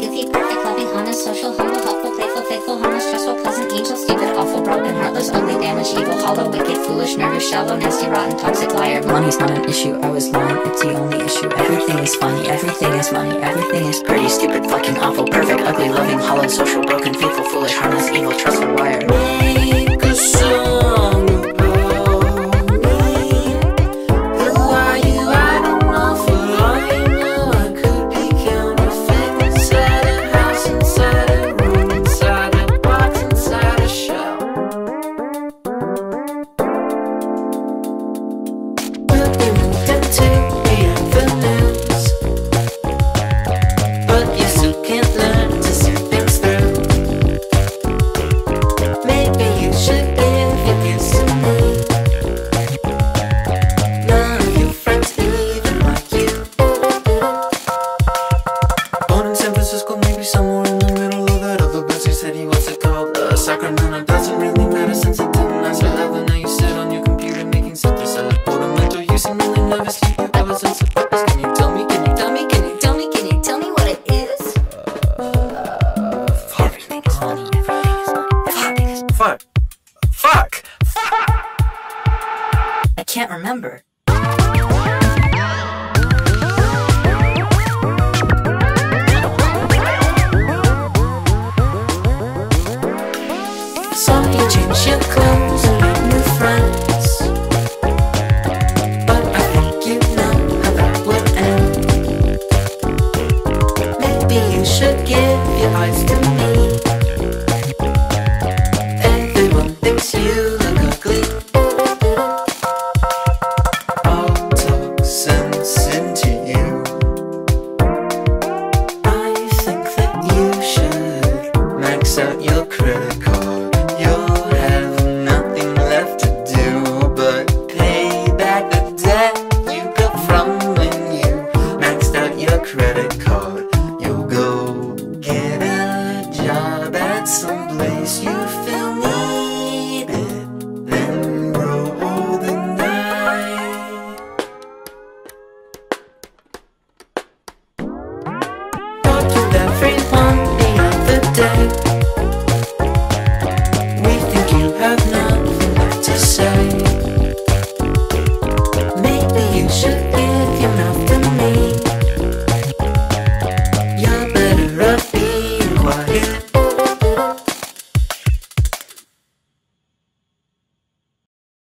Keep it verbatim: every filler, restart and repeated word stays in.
silly, goofy, perfect, loving, honest, social, humble, helpful, playful, faithful, harmless, stressful, pleasant, angel, stupid, awful, broken, heartless, ugly, damaged, evil, hollow, wicked, foolish, nervous, shallow, nasty, rotten, toxic, liar. Money's not an issue, I was lying, it's the only issue. Everything is funny, everything is money, everything is pretty, stupid, fucking, awful, perfect, ugly, loving, hollow, social, broken, faithful, foolish, harmless, evil, trustful, liar. Make a song. Some you change your clothes.